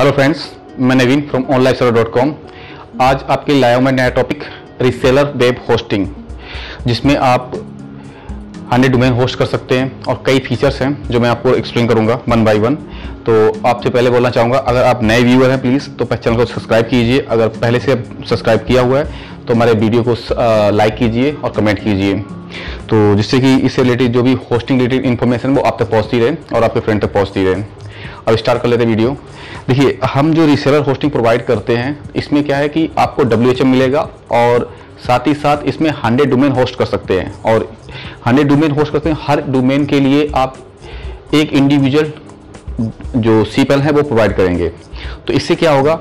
Hello friends, मैं Naveen from onliveserver.com। आज आपके लाया हूं मैं नया टॉपिक रीसेलर वेब होस्टिंग, जिसमें आप 100 डोमेन होस्ट कर सकते हैं और कई फीचर्स हैं जो मैं आपको एक्सप्लेन करूंगा वन बाय वन। तो आपसे पहले बोलना चाहूँगा, अगर आप नए व्यूअर हैं प्लीज़ तो चैनल को सब्सक्राइब कीजिए। अगर पहले से सब्सक्राइब किया हुआ है तो हमारे वीडियो को लाइक कीजिए और कमेंट कीजिए, तो जिससे कि इससे रिलेटेड जो भी होस्टिंग रिलेटेड इन्फॉर्मेशन वो आप तक पहुंचती रहे और आपके फ्रेंड तक पहुंचती रहे। अब स्टार्ट कर लेते हैं वीडियो। देखिए, हम जो रीसेलर होस्टिंग प्रोवाइड करते हैं इसमें क्या है कि आपको WHM मिलेगा और साथ ही साथ इसमें 100 डोमेन होस्ट कर सकते हैं और 100 डोमेन होस्ट करते हैं। हर डोमेन के लिए आप एक इंडिविजुअल जो cPanel है वो प्रोवाइड करेंगे, तो इससे क्या होगा,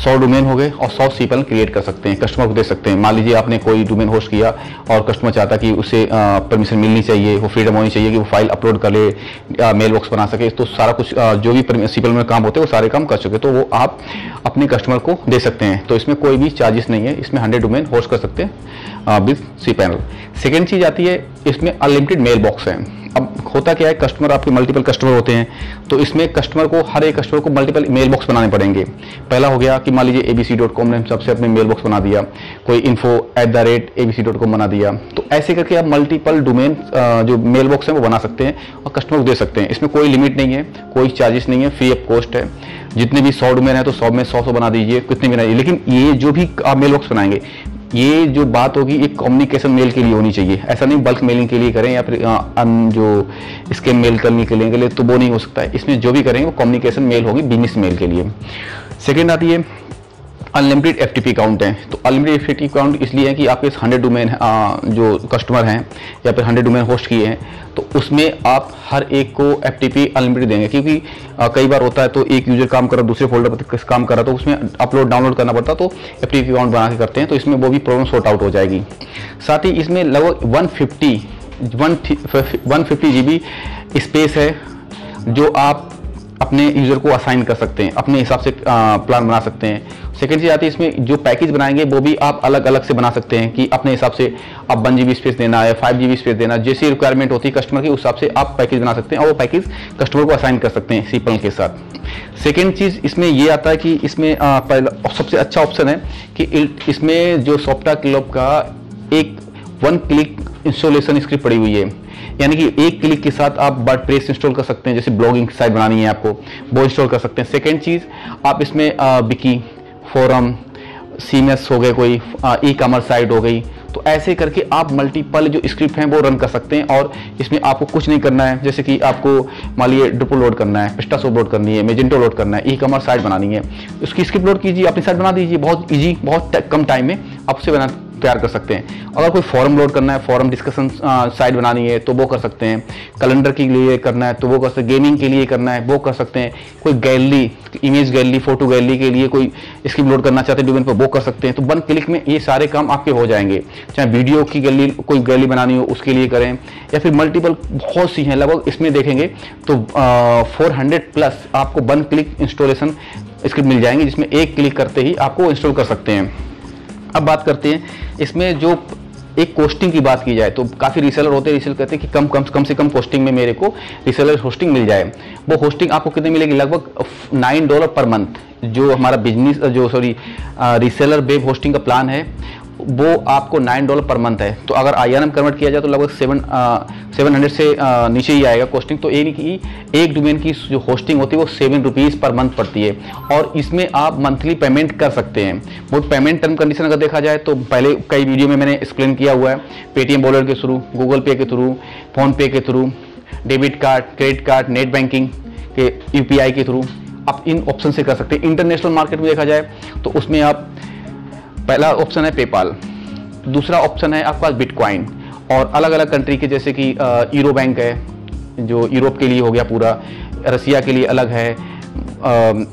100 डोमेन हो गए और 100 cPanel क्रिएट कर सकते हैं, कस्टमर को दे सकते हैं। मान लीजिए आपने कोई डोमेन होस्ट किया और कस्टमर चाहता कि उसे परमिशन मिलनी चाहिए, वो फ्रीडम होनी चाहिए कि वो फाइल अपलोड कर ले, मेल बॉक्स बना सके, तो सारा कुछ जो भी cPanel में काम होते हैं वो सारे काम कर सके, तो वो आप अपने कस्टमर को दे सकते हैं। तो इसमें कोई भी चार्जेस नहीं है, इसमें 100 डोमेन होस्ट कर सकते हैं विद cPanel। सेकेंड चीज़ आती है, इसमें अनलिमिटेड मेल बॉक्स हैं। अब होता क्या है, कस्टमर आपके मल्टीपल कस्टमर होते हैं, तो इसमें कस्टमर को, हर एक कस्टमर को मल्टीपल मेल बॉक्स बनाने पड़ेंगे। पहला हो गया कि मान लीजिए abc.com ने सबसे अपने मेल बॉक्स बना दिया, कोई info@abc.com बना दिया, तो ऐसे करके आप मल्टीपल डोमेन जो मेल बॉक्स हैं वो बना सकते हैं और कस्टमर को दे सकते हैं। इसमें कोई लिमिट नहीं है, कोई चार्जेस नहीं है, फ्री ऑफ कॉस्ट है। जितने भी 100 डोमेन है तो 100 में 100 बना दीजिए, कितने भी नहीं, लेकिन ये जो भी आप मेल बॉक्स बनाएंगे, ये जो बात होगी एक कम्युनिकेशन मेल के लिए होनी चाहिए। ऐसा नहीं बल्क मेलिंग के लिए करें या फिर जो स्कैम मेल करने के लिए, तो वो नहीं हो सकता है। इसमें जो भी करेंगे वो कम्युनिकेशन मेल होगी बिजनेस मेल के लिए। सेकेंड आती है अनलिमिटेड FTP काउंट है। तो अनलिमिटेड FTP काउंट इसलिए है कि आपके 100 डोमेन जो कस्टमर हैं या फिर 100 डोमेन होस्ट किए हैं, तो उसमें आप हर एक को FTP अनलिमिटेड देंगे, क्योंकि कई बार होता है तो एक यूजर काम कर रहा, दूसरे फोल्डर पर काम कर रहा, तो उसमें अपलोड डाउनलोड करना पड़ता, तो FTP काउंट बना के करते हैं, तो इसमें वो भी प्रॉब्लम सॉर्ट आउट हो जाएगी। साथ ही इसमें लगभग 150 GB स्पेस है जो आप अपने यूज़र को असाइन कर सकते हैं, अपने हिसाब से प्लान बना सकते हैं। सेकेंड चीज़ आती है, इसमें जो पैकेज बनाएंगे वो भी आप अलग अलग से बना सकते हैं कि अपने हिसाब से आप 1 GB स्पेस देना या 5 GB स्पेस देना, जैसी रिक्वायरमेंट होती है कस्टमर की उस हिसाब से आप पैकेज बना सकते हैं और वो पैकेज कस्टमर को असाइन कर सकते हैं cPanel के साथ। सेकेंड चीज़ इसमें ये आता है कि इसमें पहला सबसे अच्छा ऑप्शन है कि इसमें जो सॉफ्टवेयर क्लब का एक 1 क्लिक इंस्टॉलेशन स्क्रिप्ट पड़ी हुई है, यानी कि 1 क्लिक के साथ आप वर्डप्रेस इंस्टॉल कर सकते हैं, जैसे ब्लॉगिंग साइट बनानी है आपको वो इंस्टॉल कर सकते हैं। सेकेंड चीज़, आप इसमें विकी, फोरम, सीमेस हो गए, कोई ई-कॉमर्स साइट हो गई, तो ऐसे करके आप मल्टीपल जो स्क्रिप्ट हैं वो रन कर सकते हैं और इसमें आपको कुछ नहीं करना है। जैसे कि आपको मान लीजिए ड्रुपल लोड करना है, पिस्टासोप लोड करनी है, मेजेंटो लोड करना है, ई-कॉमर्स साइट बनानी है, उसकी स्क्रिप्ट लोड कीजिए, अपनी साइट बना दीजिए, बहुत ईजी, बहुत कम टाइम में आप उसे बना तैयार कर सकते हैं। अगर कोई फॉरम लोड करना है, फॉरम डिस्कशन साइट बनानी है तो वो कर सकते हैं, कैलेंडर के लिए करना है तो वो कर सकते हैं, गेमिंग के लिए करना है वो कर सकते हैं, कोई gallery, image gallery, photo gallery के लिए कोई स्क्रिप्ट लोड करना चाहते हैं डोमेन पर वो कर सकते हैं। तो 1 क्लिक में ये सारे काम आपके हो जाएंगे, चाहे वीडियो की गैलरी, कोई गैलरी बनानी हो उसके लिए करें, या फिर मल्टीपल बहुत सी हैं, लगभग इसमें देखेंगे तो 400+ आपको 1 क्लिक इंस्टॉलेशन स्क्रिप्ट मिल जाएंगे, जिसमें 1 क्लिक करते ही आपको इंस्टॉल कर सकते हैं। अब बात करते हैं इसमें जो एक कोस्टिंग की बात की जाए, तो काफ़ी रीसेलर होते हैं, रीसेल कहते हैं कि कम से कम कोस्टिंग में मेरे को रीसेलर होस्टिंग मिल जाए। वो होस्टिंग आपको कितने मिलेगी, लगभग $9 पर मंथ जो हमारा रीसेलर वेब होस्टिंग का प्लान है वो आपको $9 पर मंथ है। तो अगर INR में कन्वर्ट किया जाए तो लगभग 700 से नीचे ही आएगा कोस्टिंग। तो ये नहीं कि एक डोमेन की जो होस्टिंग होती है वो ₹7 पर मंथ पड़ती है और इसमें आप मंथली पेमेंट कर सकते हैं। वो पेमेंट टर्म कंडीशन अगर देखा जाए तो पहले कई वीडियो में मैंने एक्सप्लेन किया हुआ है, पेटीएम वॉलेट के थ्रू, गूगल पे के थ्रू, फ़ोनपे के through, debit card, credit card, net banking के, UPI के थ्रू आप इन ऑप्शन से कर सकते हैं। इंटरनेशनल मार्केट में देखा जाए तो उसमें आप, पहला ऑप्शन है पेपाल, दूसरा ऑप्शन है आपके पास बिटकॉइन, और अलग अलग कंट्री के जैसे कि यूरो बैंक है जो यूरोप के लिए हो गया पूरा, रसिया के लिए अलग है,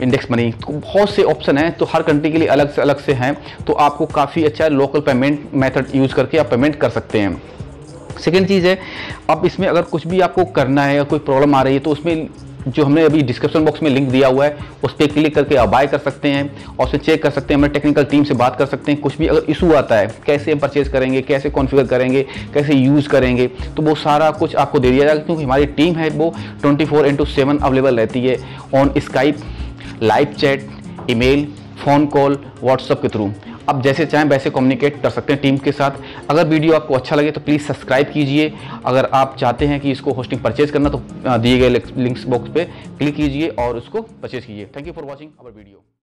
इंडेक्स मनी, तो बहुत से ऑप्शन हैं, तो हर कंट्री के लिए अलग से हैं, तो आपको काफ़ी अच्छा लोकल पेमेंट मेथड यूज़ करके आप पेमेंट कर सकते हैं। सेकेंड चीज़ है, अब इसमें अगर कुछ भी आपको करना है या कोई प्रॉब्लम आ रही है तो उसमें जो हमने अभी डिस्क्रिप्शन बॉक्स में लिंक दिया हुआ है उस पर क्लिक करके आप बाय कर सकते हैं और उसे चेक कर सकते हैं, हमारे टेक्निकल टीम से बात कर सकते हैं। कुछ भी अगर इशू आता है, कैसे हम परचेज करेंगे, कैसे कॉन्फ़िगर करेंगे, कैसे यूज़ करेंगे, तो वो सारा कुछ आपको दे दिया जाएगा, क्योंकि हमारी टीम है वो 24/7 अवेलेबल रहती है on Skype, live chat, email, phone call, WhatsApp के थ्रू आप जैसे चाहें वैसे कम्युनिकेट कर सकते हैं टीम के साथ। अगर वीडियो आपको अच्छा लगे तो प्लीज़ सब्सक्राइब कीजिए। अगर आप चाहते हैं कि इसको होस्टिंग परचेज करना तो दिए गए लिंक्स बॉक्स पे क्लिक कीजिए और उसको परचेज कीजिए। Thank you for watching our video.